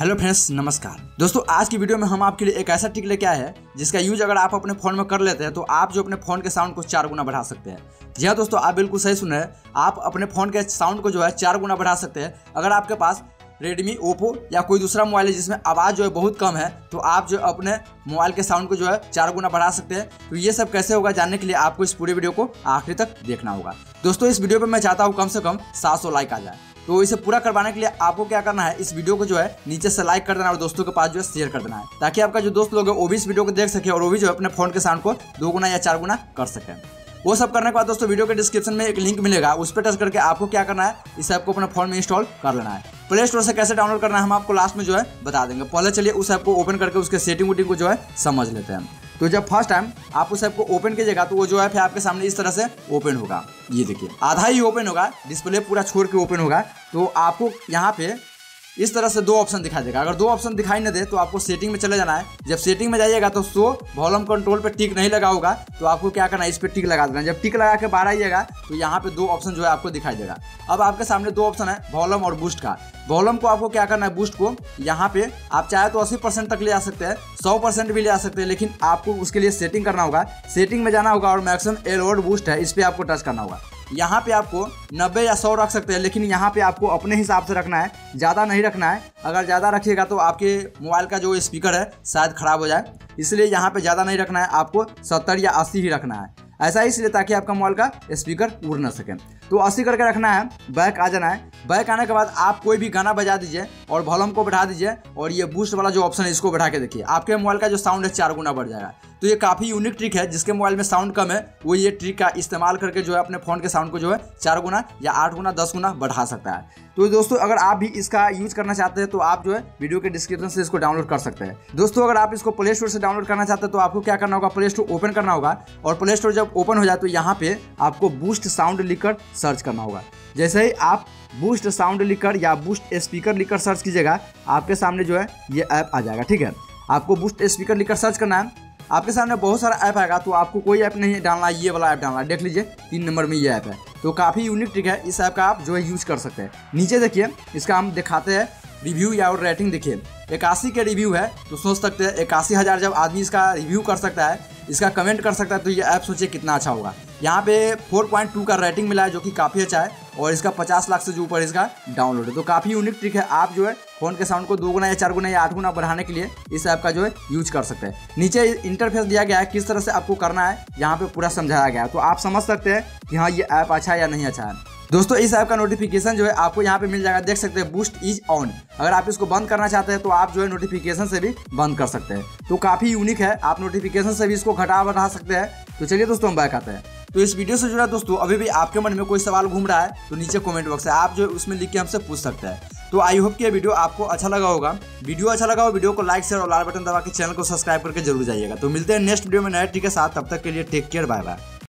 Hello friends नमस्कार दोस्तों, आज की वीडियो में हम आपके लिए एक ऐसा ट्रिक लेके आए हैं जिसका यूज अगर आप अपने फ़ोन में कर लेते हैं तो आप जो अपने फ़ोन के साउंड को 4 गुना बढ़ा सकते हैं। जी हाँ दोस्तों, आप बिल्कुल सही सुने हैं, आप अपने फ़ोन के साउंड को जो है 4 गुना बढ़ा सकते हैं। अगर आपके पास रेडमी, ओप्पो या कोई दूसरा मोबाइल है जिसमें आवाज़ जो है बहुत कम है तो आप जो अपने मोबाइल के साउंड को जो है 4 गुना बढ़ा सकते हैं। तो ये सब कैसे होगा जानने के लिए आपको इस पूरी वीडियो को आखिरी तक देखना होगा। दोस्तों इस वीडियो पर मैं चाहता हूँ कम से कम 700 लाइक आ जाए, तो इसे पूरा करवाने के लिए आपको क्या करना है, इस वीडियो को जो है नीचे से लाइक कर देना और दोस्तों के पास जो है शेयर कर देना है, ताकि आपका जो दोस्त लोग हैं वो भी इस वीडियो को देख सके और वो भी जो है अपने फ़ोन के साउंड को 2 गुना या 4 गुना कर सकें। वो सब करने के बाद दोस्तों वीडियो के डिस्क्रिप्शन में एक लिंक मिलेगा, उस पर टच करके आपको क्या करना है, इस ऐप को अपने फ़ोन में इंस्टॉल कर लेना है। प्ले स्टोर से कैसे डाउनलोड करना है हम आपको लास्ट में जो है बता देंगे। पहले चलिए उस ऐप को ओपन करके उसके सेटिंग वोटिंग को जो है समझ लेते हैं। तो जब फर्स्ट टाइम आप उस ऐप को ओपन कीजिएगा तो वो जो है फिर आपके सामने इस तरह से ओपन होगा। ये देखिए आधा ही ओपन होगा, डिस्प्ले पूरा छोड़ के ओपन होगा। तो आपको यहाँ पे इस तरह से 2 ऑप्शन दिखाई देगा। अगर 2 ऑप्शन दिखाई न दे तो आपको सेटिंग में चले जाना है। जब सेटिंग में जाइएगा तो शो वॉल्यूम कंट्रोल पर टिक नहीं लगा होगा तो आपको क्या करना है, इस पर टिक लगा देना है। जब टिक लगा के बाहर आइएगा तो यहाँ पे 2 ऑप्शन जो है आपको दिखाई देगा। अब आपके सामने 2 ऑप्शन है, वॉल्यूम और बूस्ट का। वॉल्यूम को आपको क्या करना है, बूस्ट को यहाँ पे आप चाहे तो 80% तक ले जा सकते हैं, 100% भी ले जा सकते हैं, लेकिन आपको उसके लिए सेटिंग करना होगा। सेटिंग में जाना होगा और मैक्सिमम एलोड बूस्ट है, इस पर आपको टच करना होगा। यहाँ पे आपको 90 या 100 रख सकते हैं, लेकिन यहाँ पे आपको अपने हिसाब से रखना है, ज़्यादा नहीं रखना है। अगर ज़्यादा रखिएगा तो आपके मोबाइल का जो स्पीकर है शायद ख़राब हो जाए, इसलिए यहाँ पे ज़्यादा नहीं रखना है, आपको 70 या 80 ही रखना है। ऐसा इसलिए ताकि आपका मोबाइल का स्पीकर उड़ ना सके। तो 80 करके रखना है। बैक आ जाना है। बैक आने के बाद आप कोई भी गाना बजा दीजिए और वॉल्यूम को बढ़ा दीजिए और ये बूस्ट वाला जो ऑप्शन है इसको बढ़ा के देखिए, आपके मोबाइल का जो साउंड है 4 गुना बढ़ जाएगा। तो ये काफ़ी यूनिक ट्रिक है, जिसके मोबाइल में साउंड कम है वो ये ट्रिक का इस्तेमाल करके जो है अपने फ़ोन के साउंड को जो है 4 गुना या 8 गुना 10 गुना बढ़ा सकता है। तो दोस्तों अगर आप भी इसका यूज़ करना चाहते हैं तो आप जो है वीडियो के डिस्क्रिप्शन से इसको डाउनलोड कर सकते हैं। दोस्तों अगर आप इसको प्ले स्टोर से डाउनलोड करना चाहते हैं तो आपको क्या करना होगा, प्ले स्टोर ओपन करना होगा और प्ले स्टोर जब ओपन हो जाए तो यहाँ पे आपको बूस्ट साउंड लिखकर सर्च करना होगा। जैसे ही आप बूस्ट साउंड लिखकर या बूस्ट स्पीकर लिखकर सर्च कीजिएगा आपके सामने जो है ये ऐप आ जाएगा। ठीक है, आपको बूस्ट स्पीकर लिखकर सर्च करना है। आपके सामने बहुत सारा ऐप आएगा तो आपको कोई ऐप नहीं डालना, ये वाला ऐप डालना। देख लीजिए 3 नंबर में ये ऐप है। तो काफ़ी यूनिक ट्रिक है, इस ऐप का आप जो है यूज़ कर सकते हैं। नीचे देखिए इसका हम दिखाते हैं रिव्यू या और रेटिंग। देखिए 81 के रिव्यू है, तो सोच सकते हैं 81,000 जब आदमी इसका रिव्यू कर सकता है, इसका कमेंट कर सकता है, तो ये ऐप सोचिए कितना अच्छा होगा। यहाँ पे 4.2 का रेटिंग मिला है जो कि काफ़ी अच्छा है और इसका 50 लाख से जो ऊपर इसका डाउनलोड है। तो काफ़ी यूनिक ट्रिक है, आप जो है फ़ोन के साउंड को 2 गुना या 4 गुना या 8 गुना बढ़ाने के लिए इस ऐप का जो है यूज कर सकते हैं। नीचे इंटरफेस दिया गया है, किस तरह से आपको करना है यहाँ पर पूरा समझाया गया है, तो आप समझ सकते हैं कि हाँ ये ऐप अच्छा है या नहीं अच्छा है। दोस्तों इस ऐप का नोटिफिकेशन जो है आपको यहाँ पे मिल जाएगा, देख सकते हैं बूस्ट इज ऑन। अगर आप इसको बंद करना चाहते हैं तो आप जो है नोटिफिकेशन से भी बंद कर सकते हैं। तो काफ़ी यूनिक है, आप नोटिफिकेशन से भी इसको घटा बढ़ा सकते हैं। तो चलिए दोस्तों हम बैक आते हैं। तो इस वीडियो से जुड़ा दोस्तों अभी भी आपके मन में कोई सवाल घूम रहा है तो नीचे कॉमेंट बॉक्स है, आप जो है उसमें लिख के हमसे पूछ सकते हैं। तो आई होप कि ये वीडियो आपको अच्छा लगा होगा। वीडियो अच्छा लगा हो वीडियो को लाइक, शेयर और लाल बटन दबा के चैनल को सब्सक्राइब करके जरूर जाइएगा। तो मिलते हैं नेक्स्ट वीडियो में नए ट्रिक के साथ, तब तक के लिए टेक केयर, बाय बाय।